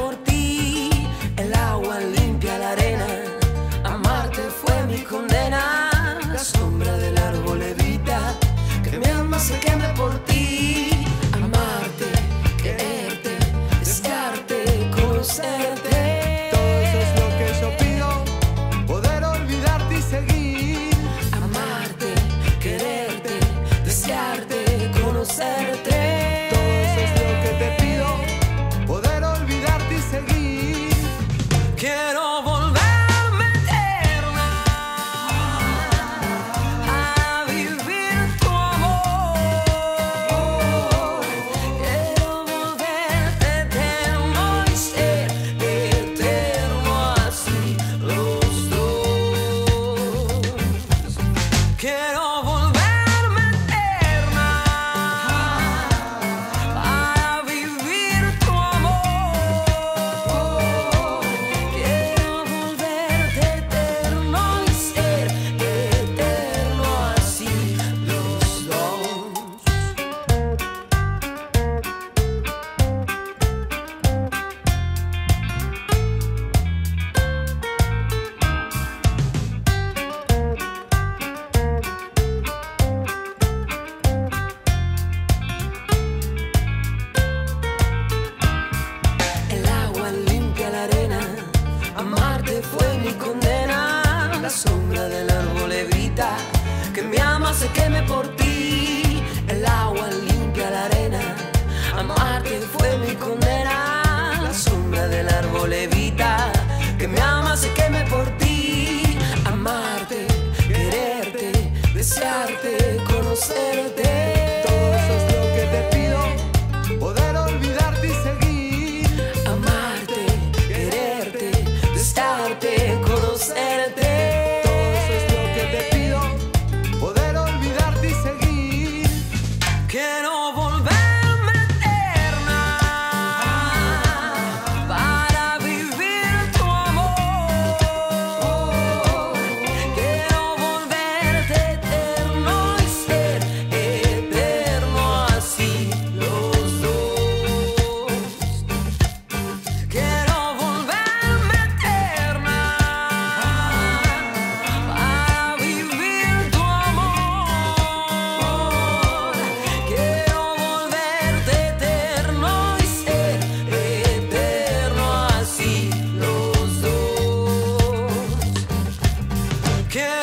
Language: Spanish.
por ti, el agua limpia la arena, amarte fue mi condena, la sombra del árbol evita que mi alma se queme por ti, amarte, quererte, desearte, conocerte, todo eso es lo que yo pido, poder olvidarte y seguir, amarte, quererte, desearte, conocerte. Se queme por ti, el agua limpia la arena, amarte fue mi condena, la sombra del árbol evita que mi alma se queme por ti, amarte, quererte, desearte, conocerte, todo eso es lo que te pido, poder olvidarte y seguir, amarte, quererte, desearte, conocerte. Care.